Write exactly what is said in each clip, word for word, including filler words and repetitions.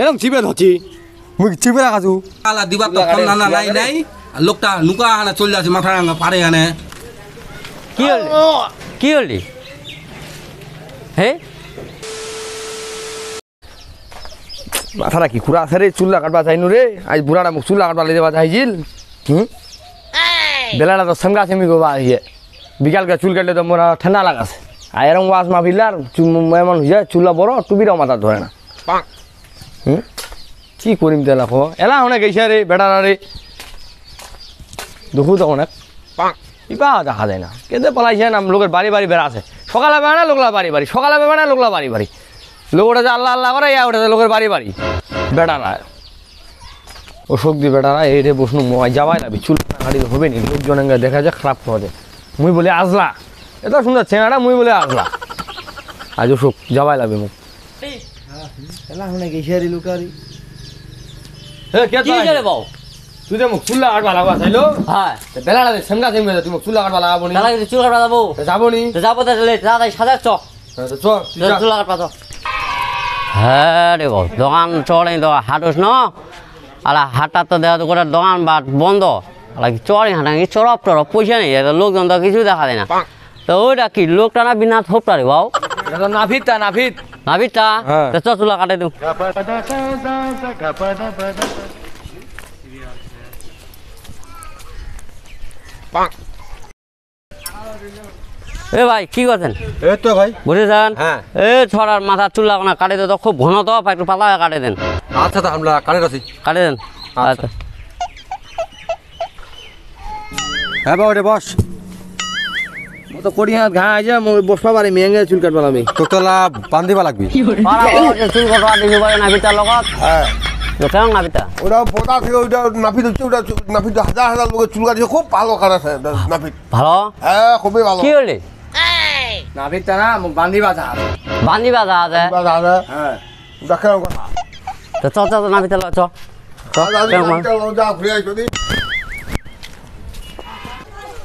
এরকম জিবে ধরছি মুই জিবে রাখাছু আলা দিবা তো ফোন না নাই নাই লোকটা নুকা হানা চলে যাচ্ছে মাথা রাঙা পারে এখানে কি হল কি হল হে মাথাটা কি খুরা আছে রে চুল্লা কাটবা যাইনু রে আজ বুড়াটা মুখ চুল্লা কাটবা লই যাবা যাইছিল হুম বেলাটা তো সঙ্গা সেমি গোবা হইয়ে বিকালকে চুল কাটলে তো মোরা ঠান্ডা লাগাছে আয়রং ওয়াস মাফিলার মেমন হইয়া চুল্লা বড় টুবিরা মাথা ধরে না পাক হুম কি করিম তেলা ফ এলা হনে গেছে রে বেটারা রে দুখু তো অনেক পাক ইবা দেখা যায় না কেদে পালাইছে না লোকের বাড়ি বাড়ি বেড়া আছে সকালে বেড়া লোকলা বাড়ি বাড়ি সকালে বেড়া লোকলা বাড়ি বাড়ি লোকটা যে আল্লাহ আল্লাহ করে ইয়া ওটা লোকের বাড়ি বাড়ি বেটারা অশোক দি বেটারা এই রে বসনু মাই যাওয়াই না বিচুল হাড়ি হবে নি লোকজনকে দেখা যায় খারাপ হবে মুই বলে আজলা এটা সুন্দর চেহারা মুই বলে আজলা আজ অশোক যাওয়াই লাগবে মুখ এলা হনে গেছারি লুকারি হে কে তুই চলে বাও তুই তো মুখ চুল্লা কাটবা লাগবা চাইলো হ্যাঁ বেলাটা সেমগা সেমগা তুমি চুল্লা কাটবা লাগাবো নি বেলাটা চুল কাটবা যাবো যাবো নি যাবো তো যাই সাজা চ চল চুল্লা কাটবা তো হ্যাঁ রে বাবা দোকান চড়ে তো হাটস ন আলা হাটা তো দেওয়া তো গোটা দোকান বাট বন্ধ আলা চড়ে হাঁটাঙ্গি চড়প টরপ পয়সা নেই লোকজন তো কিছু দেখা যায় না তো ওইটা কি লোকটা না বিনা থোপটা রে বাবু এটা তো নাফিদটা নাফিদ নাফিদটা তো চ চুলা কাটে দু এ ভাই কি করছেন এই তো ভাই বুঝেছেন হ্যাঁ এ ছড়ার মাথা চুলা কোনা কাটে তো খুব ঘন তো একটু পাতলা কাটে দেন আচ্ছা তো আমরা কাটে রাখি কাটে দেন আচ্ছা হ্যাঁ বাবা রে বস ও তো কোড়ি হাত ঘা আইজা মই বসবা পারি মেঙ্গে চুল কাটবা আমি তোতলা বান্ধিবা লাগবি পারা চুল কাটবা দিবি ভাই না বিটা লগত হ্যাঁ দেখেন না বিটা ওটা পোতা থেকে ওটা নাফি তো চুলটা নাফি তো হাজার হাজার লোকে চুল কাটছে খুব ভালো কাটাছে নাফি ভালো হ্যাঁ খুবই ভালো কি হইলে নাবিত না বান্ধিবা যা বান্ধিবা যা আছে বান্ধিবা যা হ্যাঁ দেখাও কথা তো চল চল নাবিত ল চল চল যা ঘুরে যদি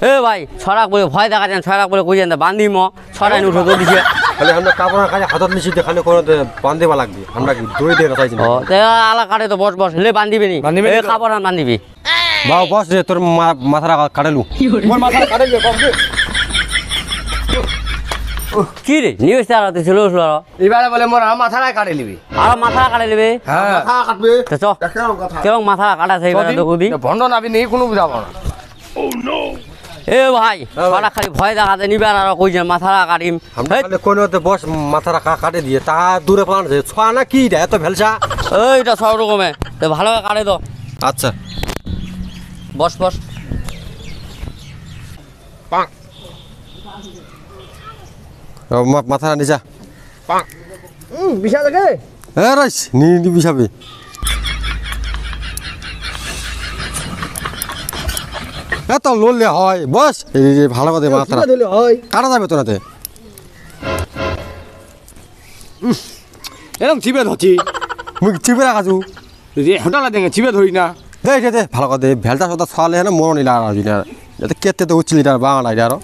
এ ভাই ছড়াক বলে ভয় দেখা যান ছড়াক বলে কই যান বান্ধিম ছড়াই উঠে গো দিছে তাহলে আমরা কাপড়ের কাছে হাতত নিছি দেখালে কোন বান্ধিবা লাগবে আমরা কি দড়ি দিয়ে রাখাইছি ও তে আলা কাটে তো বস বস লে বান্ধিবি নি এ কাপড় না বান্ধিবি বাও বস রে তোর মাথাটা কাটালু তোর মাথাটা কাটাইলে বস কি রে নিউজ তারা তো ছিল ছিল এবারে বলে মোরা মাথা না কাটে নেবে আর মাথা কাটে নেবে মাথা কাটবে তো চল দেখো কথা কেও মাথা কাটা চাই না দেখবি ভন্ড নাবি নেই কোনো বুঝাবো না ও নো এ ভাই বড় খালি ভয় দেখাতে নিবা আর কই যে মাথা কাটিম তাহলে কোনতে বস মাথা কাটে দিয়ে তা দূরে পালানছে ছোয়া না কি এটা এত ভেলসা এইটা সব রকমে তো ভালো কাটে তো আচ্ছা বস বস পাক মাথা নি যা পাক উম বিশা লাগে এ রইস নি নি বিশাবে এত লললে হয় বস এই ভালো করে মাথা দিলে হয় কাটা যাবে তোরাতে এরকম জিবে ধরছি মুই জিবে রাখাছু যে হোটেলা দেন জিবে ধরি না দে দে দে ভালো করে ভেলটা সদা ছালে না মরনি লাগা হই না এত কেতে তো উচলি না বাংলা এটা আর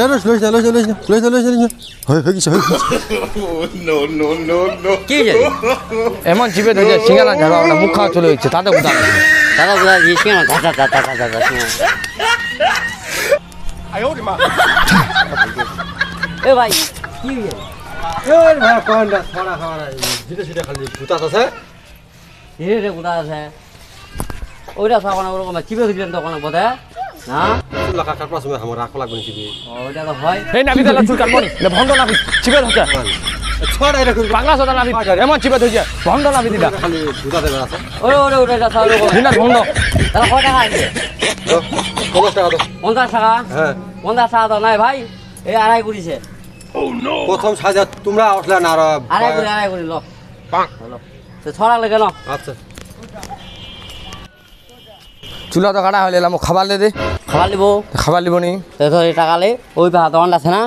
এরস লস লস লস লস লস লস হয় কি হয় নো নো নো নো কি জানি এমন জিবে ধরে সিঙ্গালা ঝাড়া ওটা মুখ খাওয়া চলে হচ্ছে তাতে বুঝা দাদা দাদা এই সিঙ্গালা দাদা দাদা দাদা দাদা আয়ো রে মা এ ভাই কি এ ওর ভাই কোনটা ছড়া ছড়া জিতে জিতে খালি ভূতাস আছে এ রে ভূতাস আছে ওইটা সাবানা ওরকম জিবে দিলেন তো কোন কথা না চুল কাটার পর সময় আমরা রাখো লাগবে জিবে ওইটা তো হয় এই নাবি দালা চুল কাটবো না ভন্ড নাবি জিবে হচ্ছে ছড়া এরকম বাংলা ছড়া নাবি এমন জিবে হইছে ভন্ড নাবি দিদা খালি ভূতাতে আছে ওরে ওরে ওটা ছাড়ো দিনা ভন্ড তাহলে কয় টাকা আছে পঞ্চাশ টাকা দাও পঞ্চাশ টাকা হ্যাঁ পঞ্চাশ টাকা দাও নাই ভাই এই আড়াই করিছে ও নো প্রথম সাজা তোমরা আসলে না আড়াই করে আড়াই করে লো পাঁক লো তো ছড়া লাগে না আচ্ছা চুলা তো কাটা হইলে আমি খাবার দে খাবার দিব খাবার দিব নি টাকালে ওই ভাত আছে না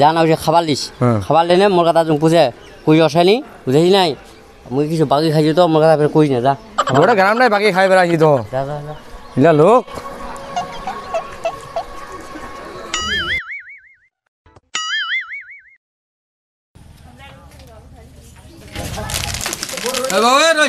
যা না খাবার দিস খাবার দিলে মোর কথা পুজে কুই অসায়নি বুঝেছি নাই মুই কিছু বাকি খাইছি তো মোর কথা কই না যা ওটা গ্রাম নাই বাকি খাই বেড়াইছি তো ইলা লোক dua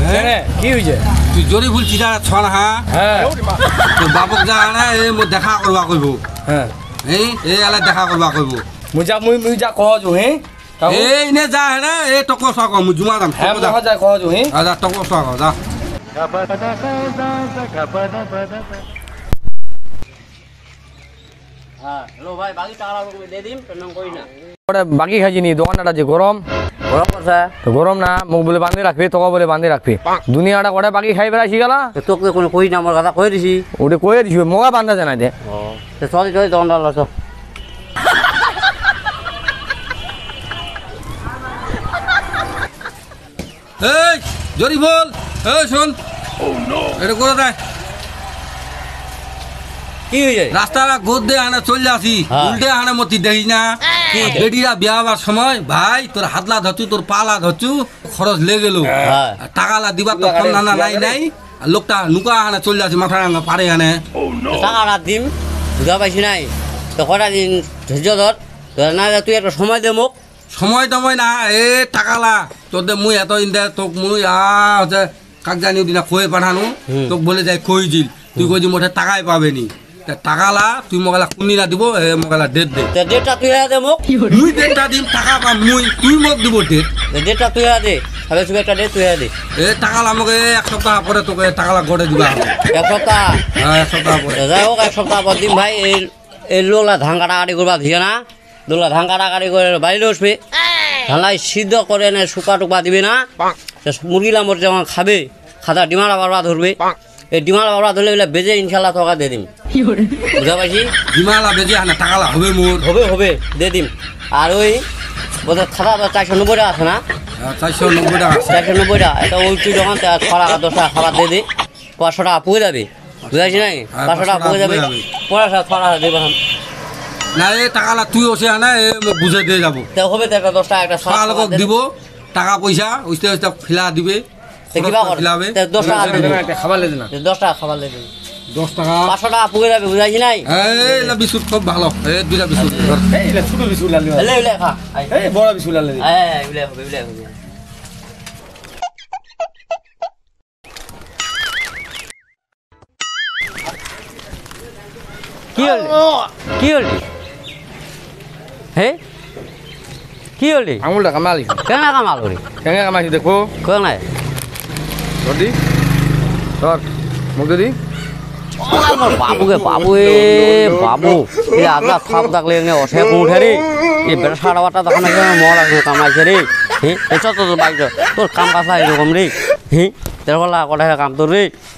Eh, kiu je. Tu jori bol chida chhana ha. Tu babuk ja na e mo dekha korwa koibo. Eh, e ala dekha korwa koibo. Muja mui mui ja ko jo he. Eh, ine ja hai na e toko sa ko mu juma dam. Ha ja ja ko jo he. Ala toko sa ko ja. Ha, hello bhai, bagi tara ko de dim, penang koi na. Ora bagi khaji ni dokan ata je gorom. Gorom korsa to gorom na mug bole bandi rakhbe toka bole bandi rakhbe duniya ada goda bagi khai bera sigala to ke kono koi na amar kada koi disi ode koi disi moga banda janai de to sori sori don dal so hey jori bol hey shon oh no ere kora dai ki hoye rasta ra godde ana chol jasi ulde ana moti dei na বেডিরা বিয়াবার সময় ভাই তোর হাতলা ধচু তোর পালা ধচু খরচ legal টাকালা দিবা তো কোন নানা নাই নাই লোকটা নুকা আনা চলে যাচ্ছে মাথা রাঙা পারে আনে টাকালা দিম বুঝা পাইছি নাই তো কটা দিন ধৈর্য ধর ধর না তুই একটা সময় দে মোক সময় দময় না এ টাকালা তোদের মুই এত ইন্দা তোক মুই আ কাক জানি দিনা কই পাঠানো তোক বলে যাই কই দিল তুই কই মোটা টাকাই পাবেনি টাকালা তুই মগালা কুনিলা দিব এ মগালা ডেট দে তে ডেটটা তুই আ দে মোক মুই ডেটটা দিম টাকা পাম মুই তুই মোক দিব ডেট ডেটটা তুই আ দে তাহলে তুই একটা ডেট তুই আ দে এ টাকালা মগে এক সপ্তাহ পরে তোকে টাকালা গড়ে দিব এক সপ্তাহ হ্যাঁ এক সপ্তাহ পরে যাই হোক এক সপ্তাহ পর দিম ভাই এই এই লোলা ধাঙ্গাটা গাড়ি করবা দিয়া না লোলা ধাঙ্গাটা গাড়ি করে বাইরে আসবে ঢালাই সিদ্ধ করে না শুকা টুকা দিবে না মুরগিলা মর যখন খাবে খাতা ডিমালা বারবার ধরবে এই ডিমালা বারবার ধরলে বলে বেজে ইনশাআল্লাহ টাকা দে দিম বুঝা পাইছি ডিমালা বেজে আনা টাকালা হবে মোর হবে হবে দে দিম আর ওই বড় খাতা চারশো নব্বই টাকা আছে না চারশো নব্বই টাকা চারশো নব্বই টাকা এটা ওই তুই যখন ছড়া দশা খাবার দে দে পাঁচশো টাকা পুয়ে যাবে বুঝাইছি নাই পাঁচশো টাকা পুয়ে যাবে পড়াশা ছড়া দেব না এই টাকালা তুই ওসে আনা বুঝে দিয়ে যাব তা হবে তো একটা দশটা একটা ছড়া লোক দিব টাকা পয়সা ওইটা ওইটা ফিলা দিবে কিবা করবে দশ টাকা একটা খাবার লেন না দশ টাকা খাবার লেন দশ টাকা পাঁচশো টাকা পুরে যাবে বুঝাইছি নাই এই না বিস্কুট খুব ভালো এই দুইটা বিস্কুট এই না ছোট বিস্কুট লাগবে এই এই খা এই বড় বিস্কুট লাগবে এই এই হবে এই হবে কি হল কি হল হে কি হল আমুলটা কামালি কেন কামাল করে কেন কামালি দেখো কোন নাই রডি রড মুগদি আমার বাবুকে বাবু এ বাবু এই আগলা ফাপ থাকলে এনে ওঠে উঠে রে এই বেড়াটা তখন একটা মল আছে কামাইছে রে হ্যাঁ এত তো বাইক তোর কাম কাজ এরকম রে হ্যাঁ তোর বলা কথা কাম তোর রে